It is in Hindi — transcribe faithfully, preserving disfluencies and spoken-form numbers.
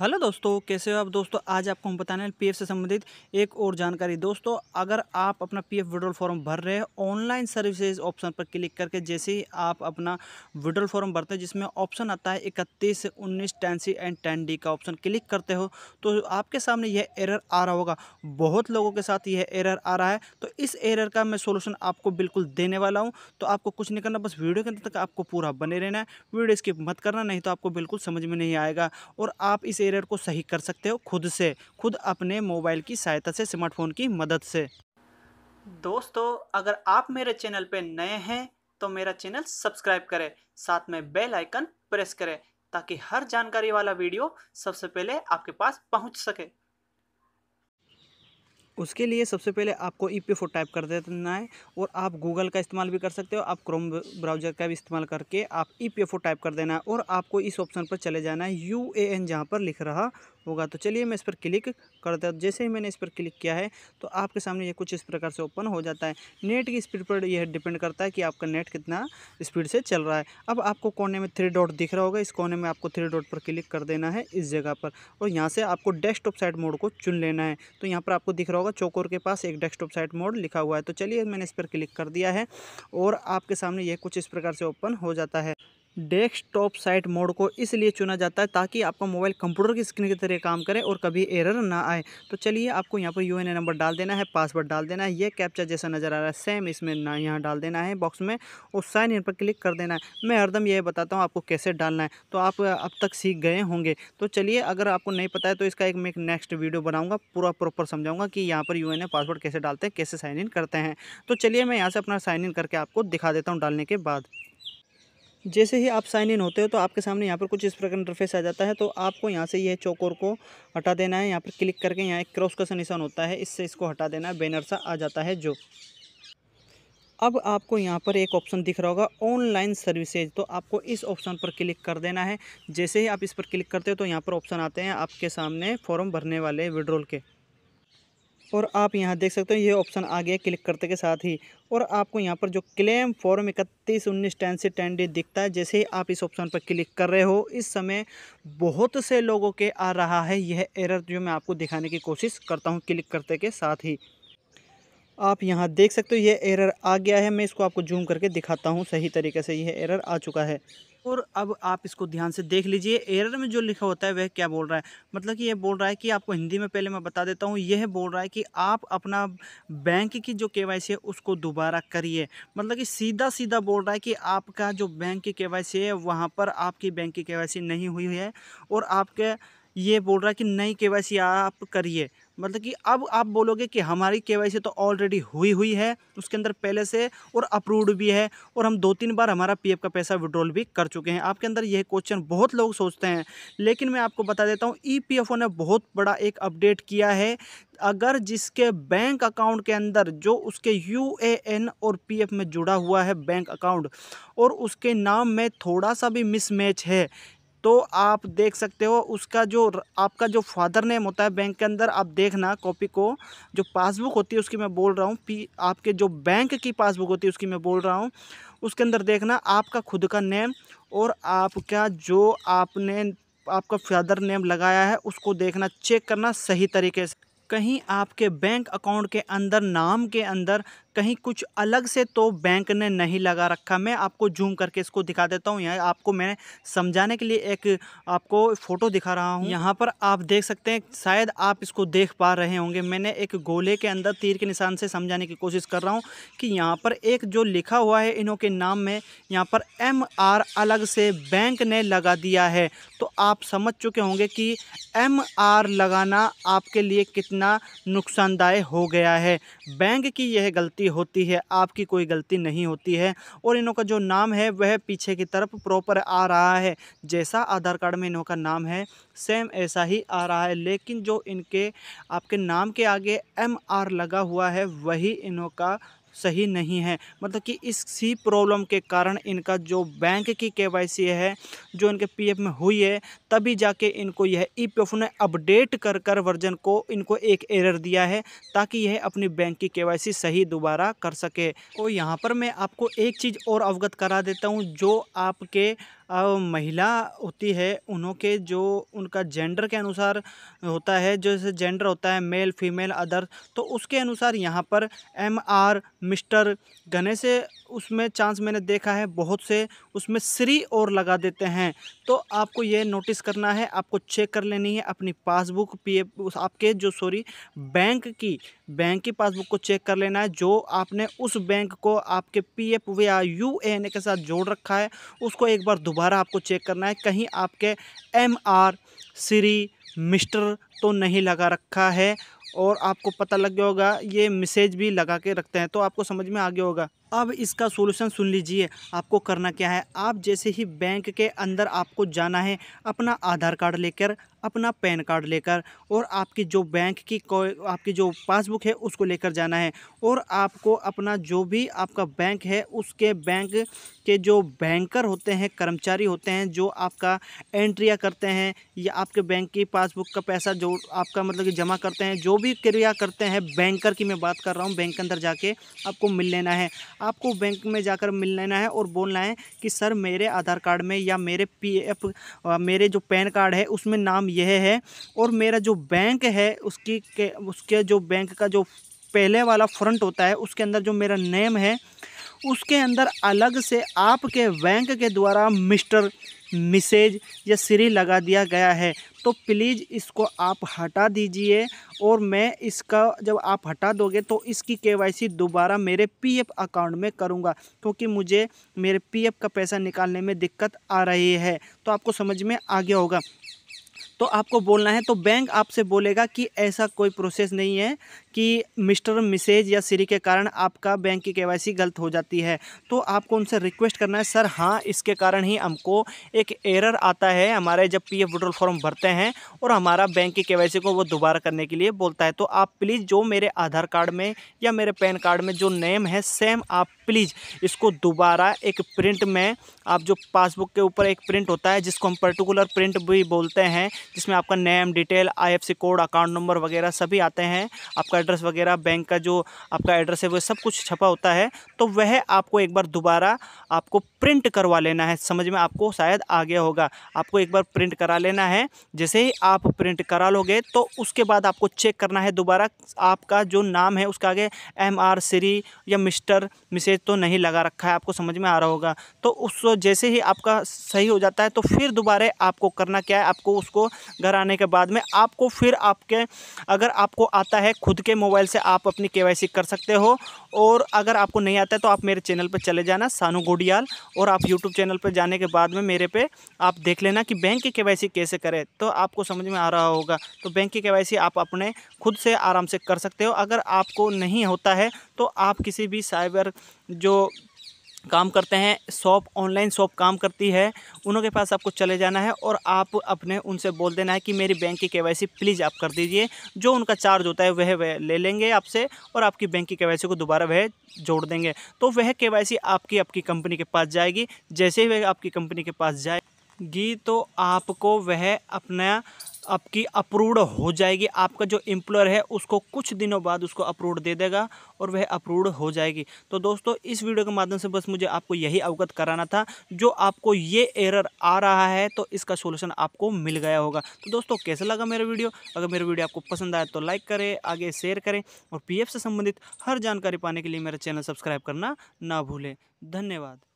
हेलो दोस्तों, कैसे हो आप दोस्तों। आज आपको हम बताने हैं पीएफ से संबंधित एक और जानकारी। दोस्तों, अगर आप अपना पीएफ विड्रॉल फॉर्म भर रहे हैं, ऑनलाइन सर्विसेज ऑप्शन पर क्लिक करके जैसे ही आप अपना विड्रॉल फॉर्म भरते हैं, जिसमें ऑप्शन आता है इकतीस उन्नीस ten C and ten D का ऑप्शन, क्लिक करते हो तो आपके सामने यह एरर आ रहा होगा। बहुत लोगों के साथ यह एरर आ रहा है, तो इस एरर का मैं सोल्यूशन आपको बिल्कुल देने वाला हूँ। तो आपको कुछ नहीं करना, बस वीडियो के अंदर तक आपको पूरा बने रहना है, वीडियो स्किप मत करना, नहीं तो आपको बिल्कुल समझ में नहीं आएगा। और आप इस एरर को सही कर सकते हो खुद से, खुद अपने मोबाइल की सहायता से, स्मार्टफोन की मदद से। दोस्तों, अगर आप मेरे चैनल पे नए हैं तो मेरा चैनल सब्सक्राइब करें, साथ में बेल आइकन प्रेस करें ताकि हर जानकारी वाला वीडियो सबसे पहले आपके पास पहुंच सके। उसके लिए सबसे पहले आपको ईपीएफओ टाइप कर देना है, और आप गूगल का इस्तेमाल भी कर सकते हो, आप क्रोम ब्राउज़र का भी इस्तेमाल करके आप ईपीएफओ टाइप कर देना है। और आपको इस ऑप्शन पर चले जाना है, यूएएन जहां पर लिख रहा होगा। तो चलिए मैं इस पर क्लिक करता हूँ। जैसे ही मैंने इस पर क्लिक किया है तो आपके सामने ये कुछ इस प्रकार से ओपन हो जाता है। नेट की स्पीड पर यह डिपेंड करता है कि आपका नेट कितना स्पीड से चल रहा है। अब आपको कोने में थ्री डॉट दिख रहा होगा, इस कोने में आपको थ्री डॉट पर क्लिक कर देना है इस जगह पर, और यहाँ से आपको डेस्कटॉप साइट मोड को चुन लेना है। तो यहाँ पर आपको दिख रहा होगा चौकोर के पास एक डेस्कटॉप साइट मोड लिखा हुआ है। तो चलिए मैंने इस पर क्लिक कर दिया है और आपके सामने यह कुछ इस प्रकार से ओपन हो जाता है। डेस्कटॉप साइट मोड को इसलिए चुना जाता है ताकि आपका मोबाइल कंप्यूटर की स्क्रीन की तरह काम करे और कभी एरर ना आए। तो चलिए, आपको यहाँ पर यूएएन नंबर डाल देना है, पासवर्ड डाल देना है, ये कैप्चा जैसा नज़र आ रहा है सेम इसमें ना यहाँ डाल देना है बॉक्स में, और साइन इन पर क्लिक कर देना है। मैं हरदम यह बताता हूँ आपको कैसे डालना है, तो आप अब तक सीख गए होंगे। तो चलिए, अगर आपको नहीं पता है तो इसका एक मैं नेक्स्ट वीडियो बनाऊँगा, पूरा प्रॉपर समझाऊँगा कि यहाँ पर यूएएन पासवर्ड कैसे डालते हैं, कैसे साइन इन करते हैं। तो चलिए मैं यहाँ से अपना साइन इन करके आपको दिखा देता हूँ डालने के बाद। जैसे ही आप साइन इन होते हो तो आपके सामने यहाँ पर कुछ इस प्रकार इंटरफेस आ जाता है। तो आपको यहाँ से यह चौकोर को हटा देना है, यहाँ पर क्लिक करके यहाँ एक क्रॉस का निशान होता है, इससे इसको हटा देना है, बैनर सा आ जाता है जो। अब आपको यहाँ पर एक ऑप्शन दिख रहा होगा ऑनलाइन सर्विसेज, तो आपको इस ऑप्शन पर क्लिक कर देना है। जैसे ही आप इस पर क्लिक करते हो तो यहाँ पर ऑप्शन आते हैं आपके सामने फॉर्म भरने वाले विड्रॉल के, और आप यहाँ देख सकते हो ये ऑप्शन आ गया क्लिक करते के साथ ही। और आपको यहाँ पर जो क्लेम फॉर्म इकतीस उन्नीस टेन से टेन डी दिखता है, जैसे ही आप इस ऑप्शन पर क्लिक कर रहे हो, इस समय बहुत से लोगों के आ रहा है यह एरर, जो मैं आपको दिखाने की कोशिश करता हूँ क्लिक करते के साथ ही। आप यहाँ देख सकते हो यह एरर आ गया है, मैं इसको आपको जूम करके दिखाता हूँ सही तरीके से, यह एरर आ चुका है। और अब आप इसको ध्यान से देख लीजिए, एरर में जो लिखा होता है वह क्या बोल रहा है, मतलब कि यह बोल रहा है कि आपको हिंदी में पहले मैं बता देता हूँ, यह बोल रहा है कि आप अपना बैंक की जो केवाईसी है उसको दोबारा करिए। मतलब कि सीधा सीधा बोल रहा है कि आपका जो बैंक की केवाईसी है वहाँ पर आपकी बैंक की केवाईसी नहीं हुई है, और आपके ये बोल रहा है कि नई केवाईसी आप करिए। मतलब कि अब आप बोलोगे कि हमारी केवाईसी तो ऑलरेडी हुई हुई है उसके अंदर पहले से, और अप्रूव्ड भी है, और हम दो तीन बार हमारा पीएफ का पैसा विड्रॉल भी कर चुके हैं। आपके अंदर यह क्वेश्चन बहुत लोग सोचते हैं, लेकिन मैं आपको बता देता हूँ ईपीएफओ ने बहुत बड़ा एक अपडेट किया है। अगर जिसके बैंक अकाउंट के अंदर जो उसके यूएएन और पीएफ में जुड़ा हुआ है बैंक अकाउंट, और उसके नाम में थोड़ा सा भी मिसमैच है, तो आप देख सकते हो उसका जो आपका जो फादर नेम होता है बैंक के अंदर, आप देखना कॉपी को, जो पासबुक होती है उसकी मैं बोल रहा हूँ, पी आपके जो बैंक की पासबुक होती है उसकी मैं बोल रहा हूँ, उसके अंदर देखना आपका खुद का नेम और आपका जो आपने आपका फादर नेम लगाया है उसको देखना, चेक करना सही तरीके से। कहीं आपके बैंक अकाउंट के अंदर नाम के अंदर कहीं कुछ अलग से तो बैंक ने नहीं लगा रखा। मैं आपको जूम करके इसको दिखा देता हूँ, यहाँ आपको मैं समझाने के लिए एक आपको फ़ोटो दिखा रहा हूँ। यहाँ पर आप देख सकते हैं, शायद आप इसको देख पा रहे होंगे, मैंने एक गोले के अंदर तीर के निशान से समझाने की कोशिश कर रहा हूँ कि यहाँ पर एक जो लिखा हुआ है इनों के नाम में, यहाँ पर एम आर अलग से बैंक ने लगा दिया है। तो आप समझ चुके होंगे कि एम आर लगाना आपके लिए कितना नुकसानदायक हो गया है। बैंक की यह गलती होती है, आपकी कोई गलती नहीं होती है। और इनों का जो नाम है वह पीछे की तरफ प्रॉपर आ रहा है, जैसा आधार कार्ड में इनों का नाम है सेम ऐसा ही आ रहा है, लेकिन जो इनके आपके नाम के आगे एम आर लगा हुआ है वही इनों का सही नहीं है। मतलब कि इसी प्रॉब्लम के कारण इनका जो बैंक की केवाईसी है जो इनके पीएफ में हुई है, तभी जाके इनको यह ईपीएफओ ने अपडेट कर कर वर्जन को इनको एक एरर दिया है, ताकि यह अपनी बैंक की केवाईसी सही दोबारा कर सके। और यहाँ पर मैं आपको एक चीज़ और अवगत करा देता हूँ, जो आपके महिला होती है उनके जो उनका जेंडर के अनुसार होता है, जो जैसे जेंडर होता है मेल फीमेल अदर, तो उसके अनुसार यहाँ पर एम आर मिस्टर गणेश उसमें चांस मैंने देखा है बहुत से उसमें श्री और लगा देते हैं। तो आपको ये नोटिस करना है, आपको चेक कर लेनी है अपनी पासबुक पीएफ आपके जो सॉरी बैंक की बैंक की पासबुक को चेक कर लेना है, जो आपने उस बैंक को आपके पीएफ या यूएएन के साथ जोड़ रखा है उसको एक बार दोबारा आपको चेक करना है कहीं आपके एम आर श्री मिस्टर तो नहीं लगा रखा है। और आपको पता लग गया होगा, ये मैसेज भी लगा के रखते हैं, तो आपको समझ में आ गया होगा। अब इसका सॉल्यूशन सुन लीजिए, आपको करना क्या है। आप जैसे ही बैंक के अंदर आपको जाना है अपना आधार कार्ड लेकर, अपना पैन कार्ड लेकर और आपकी जो बैंक की आपकी जो पासबुक है उसको लेकर जाना है। और आपको अपना जो भी आपका बैंक है उसके बैंक के जो बैंकर होते हैं, कर्मचारी होते हैं, जो आपका एंट्रियाँ करते हैं या आपके बैंक की पासबुक का पैसा जो आपका मतलब कि जमा करते हैं, जो भी क्रिया करते हैं बैंकर की मैं बात कर रहा हूँ, बैंक के अंदर जाके आपको मिल लेना है। आपको बैंक में जाकर मिल लेना है और बोलना है कि सर मेरे आधार कार्ड में या मेरे पीएफ मेरे जो पैन कार्ड है उसमें नाम यह है और मेरा जो बैंक है उसकी के, उसके जो बैंक का जो पहले वाला फ्रंट होता है उसके अंदर जो मेरा नेम है उसके अंदर अलग से आपके बैंक के द्वारा मिस्टर मिसेज या श्री लगा दिया गया है, तो प्लीज़ इसको आप हटा दीजिए। और मैं इसका जब आप हटा दोगे तो इसकी केवाईसी दोबारा मेरे पीएफ अकाउंट में करूंगा, क्योंकि तो मुझे मेरे पीएफ का पैसा निकालने में दिक्कत आ रही है। तो आपको समझ में आ गया होगा। तो आपको बोलना है, तो बैंक आपसे बोलेगा कि ऐसा कोई प्रोसेस नहीं है कि मिस्टर मिसेज या श्री के कारण आपका बैंक की केवाईसी गलत हो जाती है। तो आपको उनसे रिक्वेस्ट करना है, सर हाँ इसके कारण ही हमको एक एरर आता है हमारे जब पीएफ विड्रॉल फॉर्म भरते हैं और हमारा बैंक की केवाईसी को वो दोबारा करने के लिए बोलता है। तो आप प्लीज़ जो मेरे आधार कार्ड में या मेरे पैन कार्ड में जो नेम है सेम आप प्लीज़ इसको दोबारा एक प्रिंट में, आप जो पासबुक के ऊपर एक प्रिंट होता है जिसको हम पर्टिकुलर प्रिंट भी बोलते हैं, जिसमें आपका name detail IFSC code account number वगैरह सभी आते हैं, आपका एड्रेस वगैरह बैंक का जो आपका एड्रेस है वो सब कुछ छपा होता है, तो वह आपको एक बार दोबारा आपको प्रिंट करवा लेना है। समझ में आपको शायद आ गया होगा। आपको एक बार प्रिंट करा लेना है, जैसे ही आप प्रिंट करा लोगे तो उसके बाद आपको चेक करना है दोबारा आपका जो नाम है उसका आगे एम आर श्री या मिस्टर मिसेज तो नहीं लगा रखा है, आपको समझ में आ रहा होगा। तो उस जैसे ही आपका सही हो जाता है तो फिर दोबारा आपको करना क्या है, आपको उसको घर आने के बाद में आपको फिर आपके अगर आपको आता है खुद के मोबाइल से आप अपनी केवाईसी कर सकते हो, और अगर आपको नहीं आता है तो आप मेरे चैनल पर चले जाना सानू गोडियाल, और आप यूट्यूब चैनल पर जाने के बाद में मेरे पे आप देख लेना कि बैंक की केवाईसी कैसे करें, तो आपको समझ में आ रहा होगा। तो बैंक की केवाईसी आप अपने खुद से आराम से कर सकते हो। अगर आपको नहीं होता है तो आप किसी भी साइबर जो काम करते हैं शॉप ऑनलाइन शॉप काम करती है उनके पास आपको चले जाना है और आप अपने उनसे बोल देना है कि मेरी बैंक की केवाईसी प्लीज़ आप कर दीजिए। जो उनका चार्ज होता है वह वह ले लेंगे आपसे और आपकी बैंक की केवाईसी को दोबारा वह जोड़ देंगे। तो वह केवाईसी आपकी आपकी कंपनी के पास जाएगी। जैसे ही वह आपकी कंपनी के पास जाएगी तो आपको वह अपना आपकी अप्रूव्ड हो जाएगी। आपका जो एम्प्लॉयर है उसको कुछ दिनों बाद उसको अप्रूव्ड दे देगा और वह अप्रूव्ड हो जाएगी। तो दोस्तों इस वीडियो के माध्यम से बस मुझे आपको यही अवगत कराना था। जो आपको ये एरर आ रहा है तो इसका सॉल्यूशन आपको मिल गया होगा। तो दोस्तों कैसा लगा मेरा वीडियो? अगर मेरा वीडियो आपको पसंद आया तो लाइक करें, आगे शेयर करें और पीएफ से संबंधित हर जानकारी पाने के लिए मेरा चैनल सब्सक्राइब करना ना भूलें। धन्यवाद।